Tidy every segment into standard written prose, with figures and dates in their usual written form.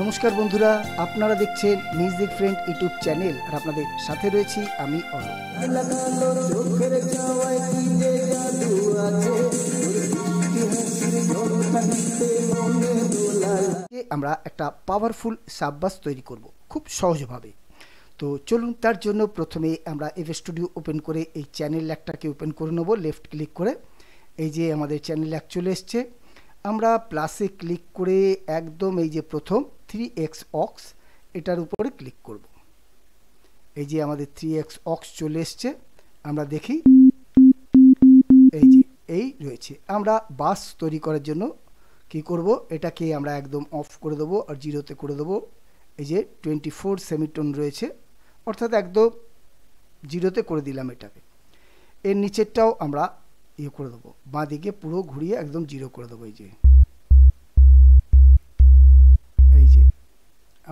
নমস্কার বন্ধুরা, আপনারা দেখছেন মিউজিক ফ্রেন্ড ইউটিউব চ্যানেল আর আপনাদের সাথে রয়েছি আমি অরূপ। আমরা একটা পাওয়ারফুল সাববাস তৈরি করব খুব সহজভাবে। তো চলুন, তার জন্য প্রথমে আমরা এভিড স্টুডিও ওপেন করে এই চ্যানেল একটাকে ওপেন করে নেব লেফট ক্লিক করে। এই যে আমাদের চ্যানেল এক চলে এসছে, আমরা প্লাসে ক্লিক করে একদম এই যে প্রথম 3x অক্স এটার উপরে ক্লিক করব। এই যে আমাদের 3x অক্স চলে এসছে, আমরা দেখি এই যে এই রয়েছে। আমরা বাস তৈরি করার জন্য কি করব, এটাকে আমরা একদম অফ করে দেবো আর জিরোতে করে দেবো। এই যে 24 সেমিটোন রয়েছে, অর্থাৎ একদম জিরোতে করে দিলাম এটাকে। এর নিচেরটাও আমরা ইয়ে করে দেবো, বাঁ দিকে পুরো ঘুরিয়ে একদম জিরো করে দেবো। এই যে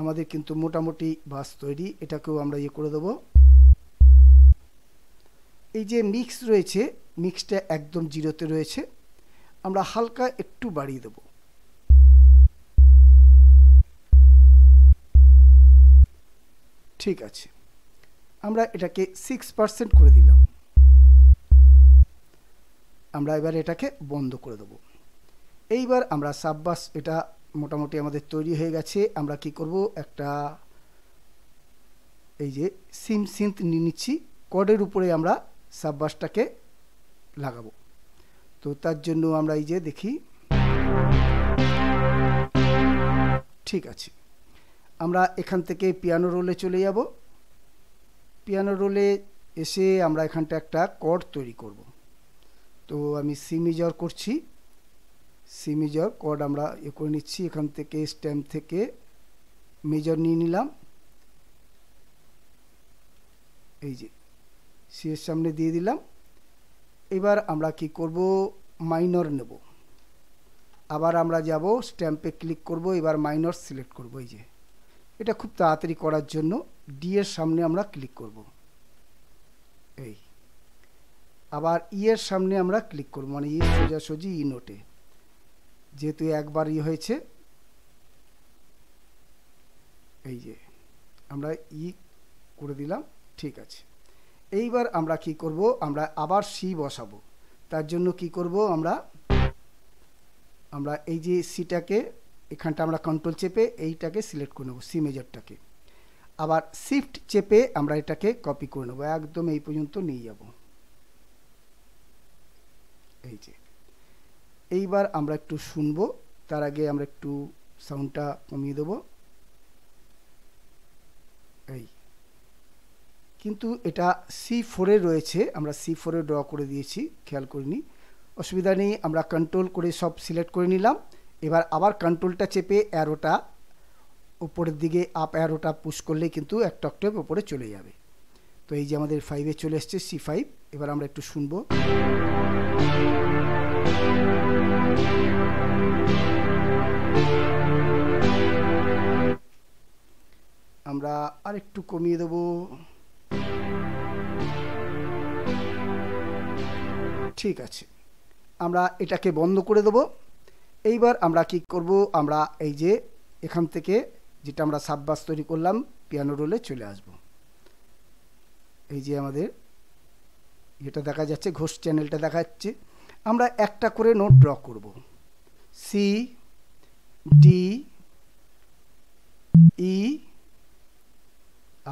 আমাদের কিন্তু মোটামুটি বাস তৈরি। এটাকেও আমরা ইয়ে করে দেবো। এই যে মিক্স রয়েছে, মিক্সটা একদম জিরোতে রয়েছে, আমরা হালকা একটু বাড়িয়ে দেবো। ঠিক আছে, আমরা এটাকে 6% করে দিলাম। আমরা এবার এটাকে বন্ধ করে দেবো। এইবার আমরা সাববাস এটা মোটামুটি আমাদের তৈরি হয়ে গেছে। আমরা কি করব, একটা এই যে সিনথ নিয়ে নিচ্ছি, কর্ডের উপরে আমরা সাববাসটাকে লাগাবো। তো তার জন্য আমরা এই যে দেখি, ঠিক আছে, আমরা এখান থেকে পিয়ানো রোলে চলে যাব। পিয়ানো রোলে এসে আমরা এখানটা একটা কর্ড তৈরি করব। তো আমি সি মেজর করছি, সি মেজর কর্ড আমরা এ করে নিচ্ছি। এখান থেকে স্ট্যাম্প থেকে মেজর নিয়ে নিলাম, এই যে সি এর সামনে দিয়ে দিলাম। এবার আমরা কি করব, মাইনর নেব। আবার আমরা যাব স্ট্যাম্পে ক্লিক করব, এবার মাইনর সিলেক্ট করব। এই যে এটা খুব তাড়াতাড়ি করার জন্য ডি এর সামনে আমরা ক্লিক করব, এই আবার ই এর সামনে আমরা ক্লিক করব, মানে ই সোজাসুজি ই নোটে, যেহেতু একবার ই হয়েছে। এই যে আমরা ই করে দিলাম। ঠিক আছে, এইবার আমরা কি করব, আমরা আবার সি বসাবো। তার জন্য কি করব, আমরা এই যে সিটাকে এখানটা আমরা কন্ট্রোল চেপে এইটাকে সিলেক্ট করে নেব, সি মেজরটাকে। আবার শিফট চেপে আমরা এটাকে কপি করে নেব, একদম এই পর্যন্ত নিয়ে যাব। এই যে এইবার আমরা একটু শুনবো, তার আগে আমরা একটু সাউন্ডটা কমিয়ে দেব। এই কিন্তু এটা C4 রয়েছে, আমরা C4 ড্র করে দিয়েছি, খেয়াল করিনি, অসুবিধা নেই। আমরা কন্ট্রোল করে সব সিলেক্ট করে নিলাম। এবার আবার কন্ট্রোলটা চেপে অ্যারোটা উপরের দিকে আপ অ্যারোটা পুশ করলে কিন্তু একটা অক্টেভ উপরে চলে যাবে। তো এই যে আমাদের 5 এ চলে এসছে, C5। এবার আমরা একটু শুনবো, আমরা আর একটু কমিয়ে দেবো। ঠিক আছে, আমরা এটাকে বন্ধ করে দেবো। এইবার আমরা কি করব, আমরা এই যে এখান থেকে যেটা আমরা সাববাস তৈরি করলাম পিয়ানো রোলে চলে আসব। এই যে আমাদের যেটা দেখা যাচ্ছে, ঘোষ চ্যানেলটা দেখা যাচ্ছে। আমরা একটা করে নোট ড্র করব, সি ডি ই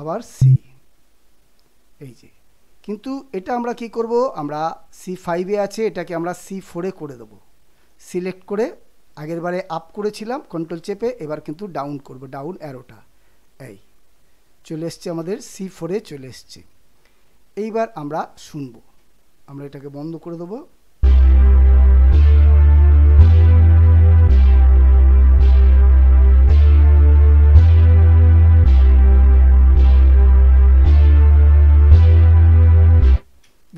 আবার সি। এই যে কিন্তু এটা আমরা কি করব, আমরা C5 আছে, এটাকে আমরা C4 করে দেব। সিলেক্ট করে আগেরবারে আপ করেছিলাম কন্ট্রোল চেপে, এবার কিন্তু ডাউন করব, ডাউন অ্যারোটা। এই চলে এসছে আমাদের C4 চলে এসছে। এইবার আমরা শুনব, আমরা এটাকে বন্ধ করে দেব।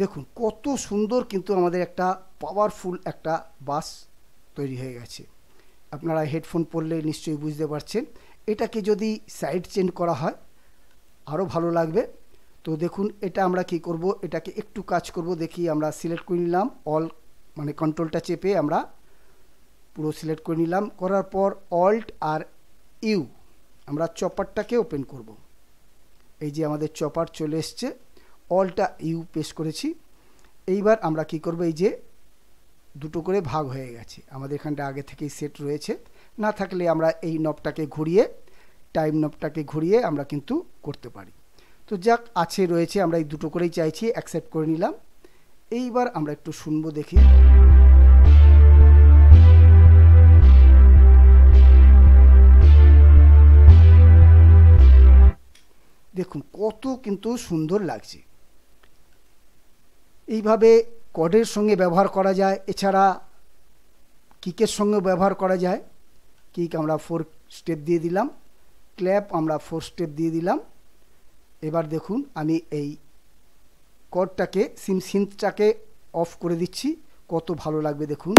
দেখুন কত সুন্দর কিন্তু আমাদের একটা পাওয়ারফুল একটা বাস তৈরি হয়ে গেছে। আপনারা হেডফোন পরলে নিশ্চয়ই বুঝতে পারছেন। এটাকে যদি সাইড চেঞ্জ করা হয় আরও ভালো লাগবে। তো দেখুন এটা আমরা কি করব, এটাকে একটু কাজ করব। দেখি, আমরা সিলেক্ট করে নিলাম অল, মানে কন্ট্রোলটা চেপে আমরা পুরো সিলেক্ট করে নিলাম। করার পর অল্ট আর ইউ আমরা চপারটাকে ওপেন করব। এই যে আমাদের চপার চলে আসছে, অলটা ইউ পেস্ট করেছি। এইবার আমরা কি করব, এই যে দুটো করে ভাগ হয়ে গেছে আমাদের, এখানটা আগে থেকেই সেট রয়েছে, না থাকলে আমরা এই নবটাকে ঘুরিয়ে টাইম নবটাকে ঘুরিয়ে আমরা কিন্তু করতে পারি। তো যাক আছে রয়েছে, আমরা এই দুটো করেই চাইছি, অ্যাকসেপ্ট করে নিলাম। এইবার আমরা একটু শুনবো দেখি। দেখুন কত কিন্তু সুন্দর লাগছে। এইভাবে কর্ডের সঙ্গে ব্যবহার করা যায়, এছাড়া কিকের সঙ্গে ব্যবহার করা যায়। কিক আমরা 4 স্টেপ দিয়ে দিলাম, ক্ল্যাপ আমরা 4 স্টেপ দিয়ে দিলাম। এবার দেখুন আমি এই কর্ডটাকে সিনথটাকে অফ করে দিচ্ছি, কত ভালো লাগবে দেখুন।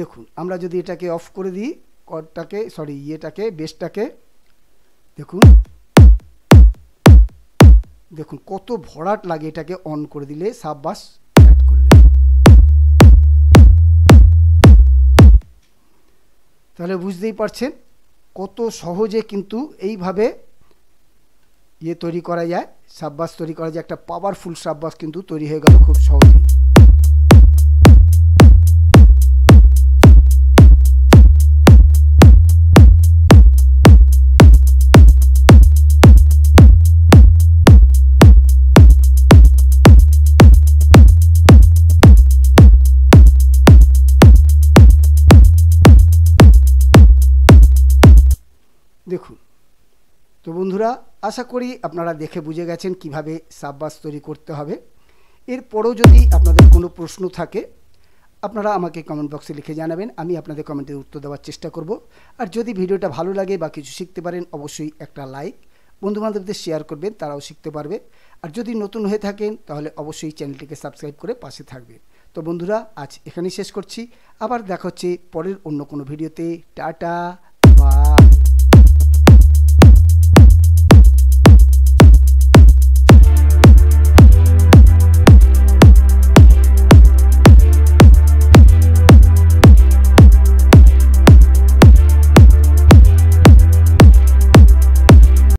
দেখুন আমরা যদি এটাকে অফ করে দিই, কর্ডটাকে সরি ইয়েটাকে বেসটাকে, দেখুন দেখুন কত ভরাট লাগে এটাকে অন করে দিলে, সাব বাস অ্যাড করলে। তাহলে বুঝতেই পারছেন কত সহজে কিন্তু এইভাবে ইয়ে তৈরি করা যায়, সাব বাস তৈরি করা যায়। একটা পাওয়ারফুল সাব বাস কিন্তু তৈরি হয়ে গেল খুব সহজেই। দেখুন তো বন্ধুরা, আশা করি আপনারা দেখে বুঝে গেছেন কিভাবে সাব বাস তৈরি করতে হবে। এরপরও যদি আপনাদের কোনো প্রশ্ন থাকে আপনারা আমাকে কমেন্ট বক্সে লিখে জানাবেন, আমি আপনাদের কমেন্টের উত্তর দেওয়ার চেষ্টা করব। আর যদি ভিডিওটা ভালো লাগে বা কিছু শিখতে পারেন অবশ্যই একটা লাইক, বন্ধুবান্ধবদের শেয়ার করবেন, তারাও শিখতে পারবে। আর যদি নতুন হয়ে থাকেন তাহলে অবশ্যই চ্যানেলটিকে সাবস্ক্রাইব করে পাশে থাকবেন। তো বন্ধুরা আজ এখানেই শেষ করছি, আবার দেখা হচ্ছে পরের অন্য কোনো ভিডিওতে। টাটা।